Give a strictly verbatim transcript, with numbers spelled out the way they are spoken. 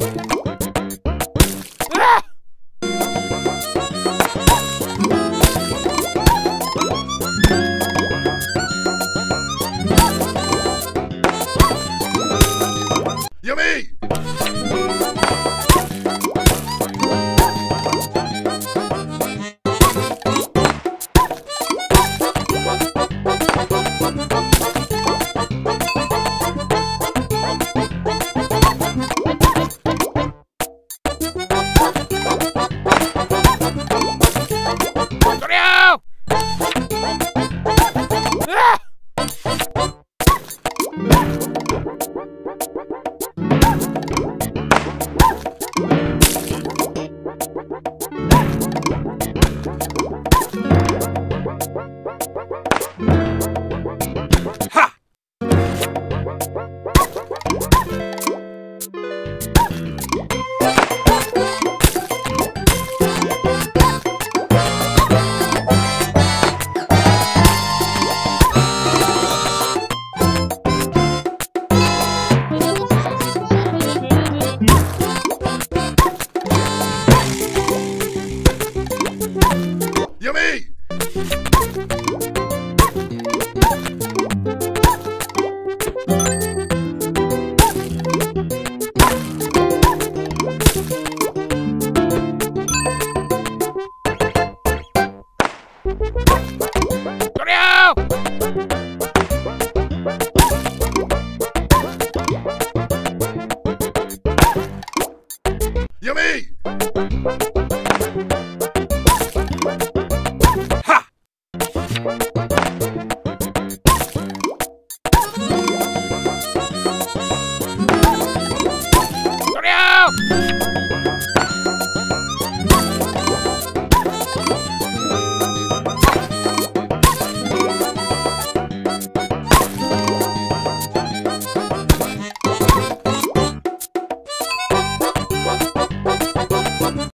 Hurry up!